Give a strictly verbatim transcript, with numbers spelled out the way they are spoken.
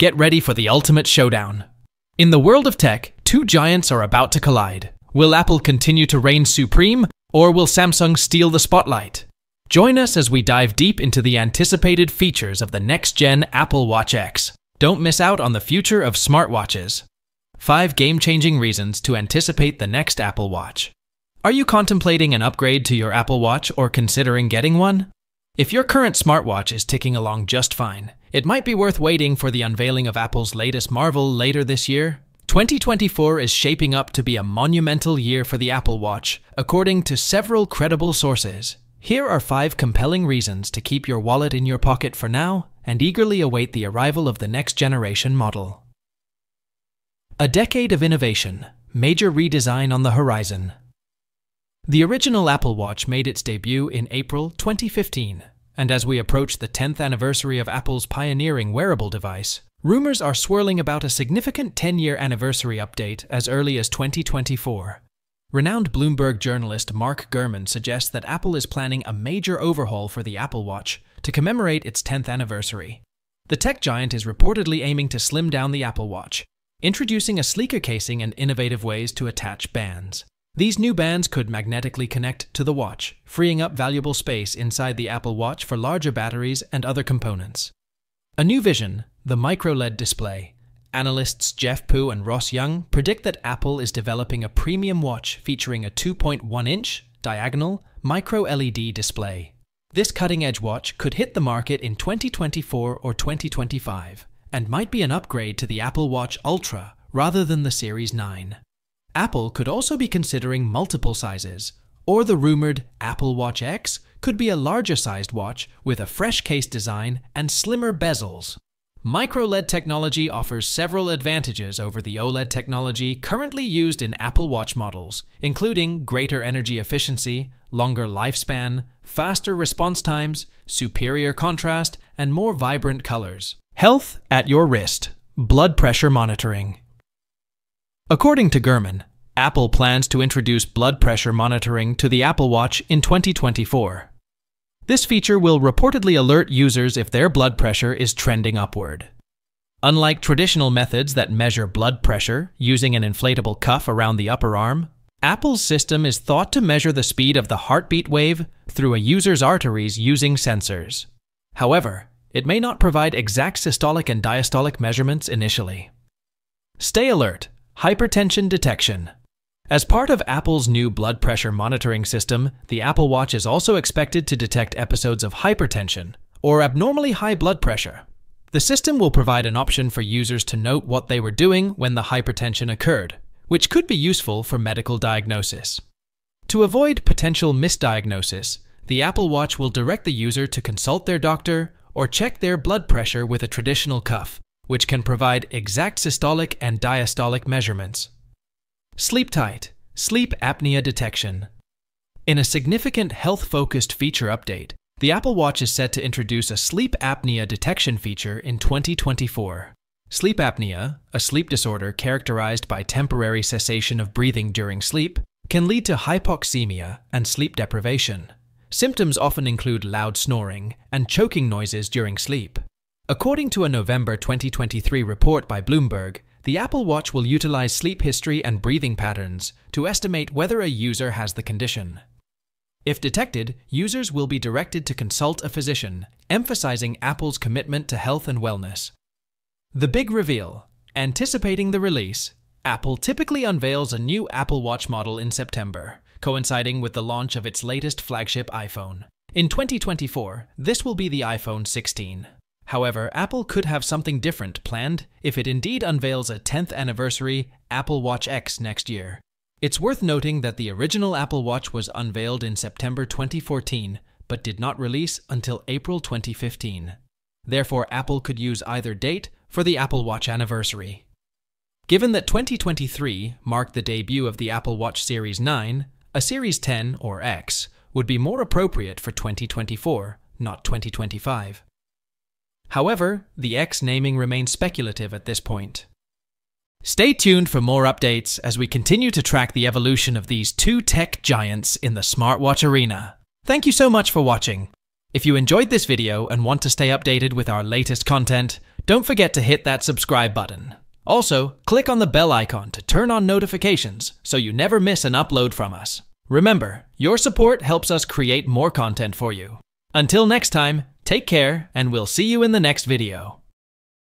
Get ready for the ultimate showdown. In the world of tech, two giants are about to collide. Will Apple continue to reign supreme, or will Samsung steal the spotlight? Join us as we dive deep into the anticipated features of the next-gen Apple Watch X. Don't miss out on the future of smartwatches. Five game-changing reasons to anticipate the next Apple Watch. Are you contemplating an upgrade to your Apple Watch or considering getting one? If your current smartwatch is ticking along just fine, it might be worth waiting for the unveiling of Apple's latest marvel later this year. twenty twenty-four is shaping up to be a monumental year for the Apple Watch, according to several credible sources. Here are five compelling reasons to keep your wallet in your pocket for now and eagerly await the arrival of the next generation model. A decade of innovation, major redesign on the horizon. The original Apple Watch made its debut in April twenty fifteen. And as we approach the tenth anniversary of Apple's pioneering wearable device, rumors are swirling about a significant ten-year anniversary update as early as twenty twenty-four. Renowned Bloomberg journalist Mark Gurman suggests that Apple is planning a major overhaul for the Apple Watch to commemorate its tenth anniversary. The tech giant is reportedly aiming to slim down the Apple Watch, introducing a sleeker casing and innovative ways to attach bands. These new bands could magnetically connect to the watch, freeing up valuable space inside the Apple Watch for larger batteries and other components. A new vision, the MicroLED display. Analysts Jeff Pu and Ross Young predict that Apple is developing a premium watch featuring a two point one inch diagonal micro L E D display. This cutting-edge watch could hit the market in twenty twenty-four or twenty twenty-five, and might be an upgrade to the Apple Watch Ultra rather than the Series nine. Apple could also be considering multiple sizes, or the rumored Apple Watch X could be a larger-sized watch with a fresh case design and slimmer bezels. MicroLED technology offers several advantages over the OLED technology currently used in Apple Watch models, including greater energy efficiency, longer lifespan, faster response times, superior contrast, and more vibrant colors. Health at your wrist. Blood pressure monitoring. According to Gurman, Apple plans to introduce blood pressure monitoring to the Apple Watch in twenty twenty-four. This feature will reportedly alert users if their blood pressure is trending upward. Unlike traditional methods that measure blood pressure using an inflatable cuff around the upper arm, Apple's system is thought to measure the speed of the heartbeat wave through a user's arteries using sensors. However, it may not provide exact systolic and diastolic measurements initially. Stay alert. Hypertension detection. As part of Apple's new blood pressure monitoring system, the Apple Watch is also expected to detect episodes of hypertension, or abnormally high blood pressure. The system will provide an option for users to note what they were doing when the hypertension occurred, which could be useful for medical diagnosis. To avoid potential misdiagnosis, the Apple Watch will direct the user to consult their doctor or check their blood pressure with a traditional cuff, which can provide exact systolic and diastolic measurements. Sleep tight, sleep apnea detection. In a significant health-focused feature update, the Apple Watch is set to introduce a sleep apnea detection feature in twenty twenty-four. Sleep apnea, a sleep disorder characterized by temporary cessation of breathing during sleep, can lead to hypoxemia and sleep deprivation. Symptoms often include loud snoring and choking noises during sleep. According to a November twenty twenty-three report by Bloomberg, the Apple Watch will utilize sleep history and breathing patterns to estimate whether a user has the condition. If detected, users will be directed to consult a physician, emphasizing Apple's commitment to health and wellness. The big reveal. Anticipating the release, Apple typically unveils a new Apple Watch model in September, coinciding with the launch of its latest flagship iPhone. In twenty twenty-four, this will be the iPhone sixteen. However, Apple could have something different planned if it indeed unveils a tenth anniversary Apple Watch X next year. It's worth noting that the original Apple Watch was unveiled in September twenty fourteen, but did not release until April twenty fifteen. Therefore, Apple could use either date for the Apple Watch anniversary. Given that twenty twenty-three marked the debut of the Apple Watch Series nine, a Series ten or X would be more appropriate for twenty twenty-four, not twenty twenty-five. However, the X naming remains speculative at this point. Stay tuned for more updates as we continue to track the evolution of these two tech giants in the smartwatch arena. Thank you so much for watching. If you enjoyed this video and want to stay updated with our latest content, Don't forget to hit that subscribe button. Also, click on the bell icon to turn on notifications so you never miss an upload from us. Remember, your support helps us create more content for you. Until next time, take care, and we'll see you in the next video.